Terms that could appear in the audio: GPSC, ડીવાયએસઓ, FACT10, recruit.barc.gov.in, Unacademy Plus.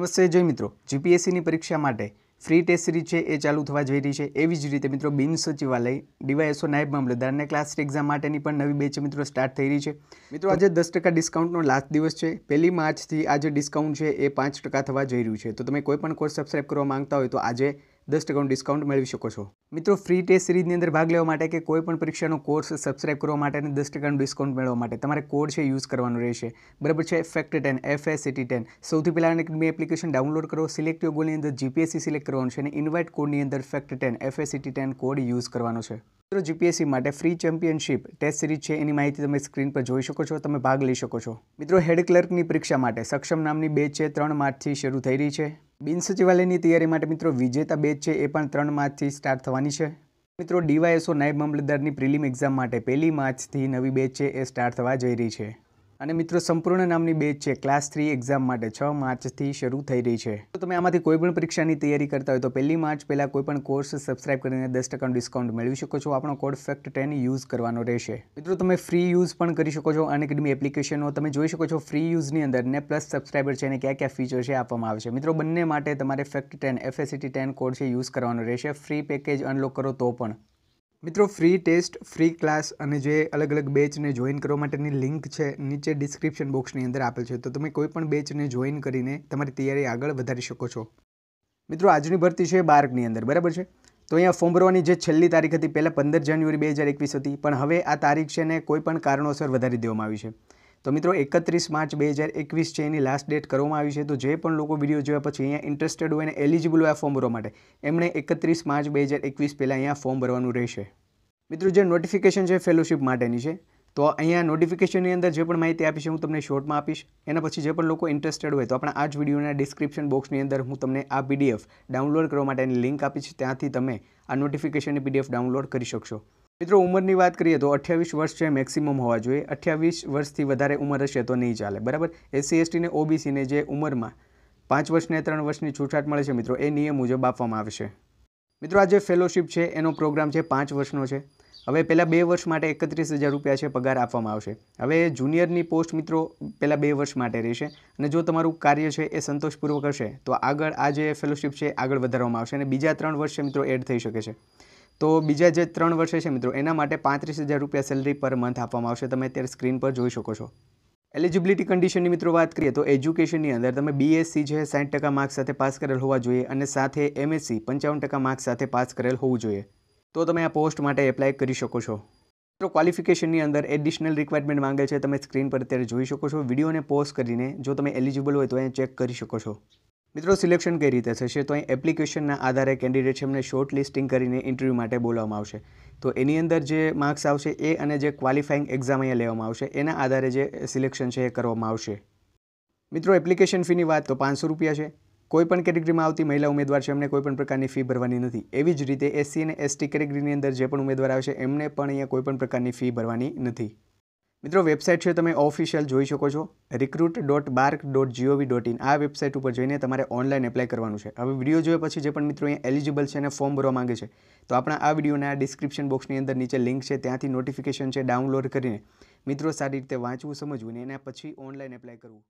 નમસ્તે જય મિત્રો, જીપીએસસીની પરીક્ષા માટે ફ્રી ટેસ્ટ સિરીઝ છે એ ચાલુ થવા જઈ રહી છે। એવી જ રીતે મિત્રો બિન સચિવાલય ડીવાયએસઓ નાયબ મામલતદારને ક્લાસ એક્ઝામ માટેની પણ નવી બેચ મિત્રો સ્ટાર્ટ થઈ રહી છે। મિત્રો આજે 10% ડિસ્કાઉન્ટનો લાસ્ટ દિવસ છે। 1 માર્ચથી આજે ડિસ્કાઉન્ટ છે એ 5% થવા જઈ રહ્યું છે। તો તમે કોઈ પણ કોર્સ સબસ્ક્રાઇબ કરવા માંગતા હોય તો આજે 10% ડિસ્કાઉન્ટ મેળવી શકો છો। મિત્રો ફ્રી ટેસ્ટ સિરીઝની અંદર ભાગ લેવા માટે કે કોઈ પણ પરીક્ષાનો કોર્સ સબસ્ક્રાઇબ કરવા માટે અને 10% ડિસ્કાઉન્ટ મેળવવા માટે તમારે કોડ છે યુઝ કરવાનો રહેશે, બરાબર છે? FACT10 FACT10। સૌથી પહેલાં Unacademy એપ્લિકેશન ડાઉનલોડ કરો, સિલેક્ટ યોર ગોલની અંદર GPSC સિલેક્ટ કરવાનું છે અને ઇન્વાઇટ કોડની અંદર FACT10 FACT10 કોડ યુઝ કરવાનો છે। મિત્રો જીપીએસસી માટે ફ્રી ચેમ્પિયનશિપ ટેસ્ટ સિરીઝ છે એની માહિતી તમે સ્ક્રીન પર જોઈ શકો છો, તમે ભાગ લઈ શકો છો। મિત્રો હેડ ક્લર્કની પરીક્ષા માટે સક્ષમ નામની બેચ છે 3 માર્ચથી શરૂ થઈ રહી છે। બિન સચિવાલયની તૈયારી માટે મિત્રો વિજેતા બેચ છે એ પણ 3 માર્ચથી સ્ટાર્ટ થવાની છે। મિત્રો ડીવાયએસઓ નાયબ મામલતદારની પ્રિલિમ એક્ઝામ માટે 1 માર્ચથી નવી બેચ છે એ સ્ટાર્ટ થવા જઈ રહી છે। અને મિત્રો સંપૂર્ણ નામની બેચ છે ક્લાસ 3 એક્ઝામ માટે 6 માર્ચથી શરૂ થઈ રહી છે। તો તમે આમાંથી કોઈ પણ પરીક્ષાની તૈયારી કરતા હોય તો 1 માર્ચ પહેલાં કોઈ પણ કોર્સ સબસ્ક્રાઇબ કરીને 10% ડિસ્કાઉન્ટ મેળવી શકો છો। આપણો કોડ FACT10 યુઝ કરવાનો રહેશે। મિત્રો તમે ફ્રી યુઝ પણ કરી શકો છો Unacademy એપ્લિકેશનનો, તમે જોઈ શકો છો ફ્રી યુઝની અંદર ને પ્લસ સબસ્ક્રાઇબર છે અને કયા કયા ફીચર છે આપવામાં આવે છે। મિત્રો બંને માટે તમારે FACT10 FACT10 કોડ છે યુઝ કરવાનો રહેશે, ફ્રી પેકેજ અનલોક કરો તો પણ। મિત્રો ફ્રી ટેસ્ટ, ફ્રી ક્લાસ અને જે અલગ અલગ બેચને જોઈન કરવા માટેની લિંક છે નીચે ડિસ્ક્રિપ્શન બોક્સની અંદર આપેલ છે, તો તમે કોઈ પણ બેચને જોઈન કરીને તમારી તૈયારી આગળ વધારી શકો છો। મિત્રો આજની ભરતી છે BARCની અંદર, બરાબર છે? તો અહીંયા ફોર્મ ભરવાની જે છેલ્લી તારીખ હતી પહેલાં 15 જાન્યુઆરી 2021 હતી, પણ હવે આ તારીખ છે ને કોઈ પણ કારણોસર વધારી દેવામાં આવી છે। તો મિત્રો 31 માર્ચ 2021 છે એની લાસ્ટ ડેટ કરવામાં આવી છે। તો જે પણ લોકો વિડીયો જોયા પછી અહીંયા ઇન્ટરેસ્ટેડ હોય અને એલિજિબલ હોય ફોર્મ ભરવા માટે, એમણે 31 માર્ચ 2021 પહેલાં અહીંયા ફોર્મ ભરવાનું રહેશે। મિત્રો જે નોટિફિકેશન છે ફેલોશિપ માટેની છે, તો અહીંયા નોટિફિકેશનની અંદર જે પણ માહિતી આપી છે હું તમને શોર્ટમાં આપીશ। એના પછી જે પણ લોકો ઇન્ટરેસ્ટેડ હોય તો આપણા આ જ વિડીયોના ડિસ્ક્રિપ્શન બોક્સની અંદર હું તમને આ PDF ડાઉનલોડ કરવા માટેની લિંક આપીશ, ત્યાંથી તમે આ નોટિફિકેશનની PDF ડાઉનલોડ કરી શકશો। મિત્રો ઉંમરની વાત કરીએ તો 28 વર્ષ છે મેક્સિમમ હોવા જોઈએ। 28 વર્ષથી વધારે ઉંમર હશે તો નહીં ચાલે, બરાબર? SC ST ને OBCને જે ઉંમરમાં 5 વર્ષને 3 વર્ષની છૂટછાટ મળે છે મિત્રો એ નિયમ મુજબ આપવામાં આવશે। મિત્રો આ જે ફેલોશિપ છે એનો પ્રોગ્રામ છે 5 વર્ષનો છે। હવે પહેલાં 2 વર્ષ માટે 31,000 રૂપિયા છે પગાર આપવામાં આવશે। હવે જુનિયરની પોસ્ટ મિત્રો પહેલાં 2 વર્ષ માટે રહેશે અને જો તમારું કાર્ય છે એ સંતોષપૂર્વક હશે તો આગળ આ જે ફેલોશિપ છે આગળ વધારવામાં આવશે અને બીજા 3 વર્ષ મિત્રો એડ થઈ શકે છે। તો બીજા જે 3 વર્ષે છે મિત્રો એના માટે 35,000 રૂપિયા સેલરી પર મંથ આપવામાં આવશે, તમે અત્યારે સ્ક્રીન પર જોઈ શકો છો। એલિજિબિલિટી કન્ડિશનની મિત્રો વાત કરીએ તો એજ્યુકેશનની અંદર તમે BSc છે 60% માર્ક્સ સાથે પાસ કરેલ હોવા જોઈએ અને સાથે MSc 55% માર્ક્સ સાથે પાસ કરેલ હોવું જોઈએ, તો તમે આ પોસ્ટ માટે એપ્લાય કરી શકો છો। મિત્રો ક્વોલિફિકેશનની અંદર એડિશનલ રિક્વાયરમેન્ટ માંગે છે, તમે સ્ક્રીન પર અત્યારે જોઈ શકો છો। વિડીયોને પોઝ કરીને જો તમે એલિજિબલ હોય તો એને ચેક કરી શકો છો। મિત્રો સિલેક્શન કઈ રીતે થશે તો અહીં એપ્લિકેશનના આધારે કેન્ડિડેટ છે એમને શોર્ટ લિસ્ટિંગ કરીને ઇન્ટરવ્યૂ માટે બોલાવવામાં આવશે। તો એની અંદર જે માર્ક્સ આવશે એ અને જે ક્વોલિફાઇંગ એક્ઝામ અહીંયા લેવામાં આવશે એના આધારે જે સિલેક્શન છે એ કરવામાં આવશે। મિત્રો એપ્લિકેશન ફીની વાત તો 500 રૂપિયા છે। કોઈપણ કેટેગરીમાં આવતી મહિલા ઉમેદવાર છે એમને કોઈપણ પ્રકારની ફી ભરવાની નથી। એવી જ રીતે SC અને ST કેટેગરીની અંદર જે પણ ઉમેદવાર આવશે એમને પણ અહીંયા કોઈપણ પ્રકારની ફી ભરવાની નથી। મિત્રો વેબસાઇટ છે તમે ઓફિશિયલ જોઈ શકો છો recruit.barc.gov.in। આ વેબસાઇટ ઉપર જઈને તમારે ઓનલાઈન એપ્લાય કરવાનું છે। હવે વિડીયો જોયા પછી જે પણ મિત્રો અહીંયા એલિજિબલ છે અને ફોર્મ ભરવા માગે છે તો આપણા આ વિડીયોના ડિસ્ક્રિપ્શન બોક્સની અંદર નીચે લિંક છે, ત્યાંથી નોટિફિકેશન છે ડાઉનલોડ કરીને મિત્રો સારી રીતે વાંચવું, સમજવું અને એના પછી ઓનલાઈન એપ્લાય કરવું।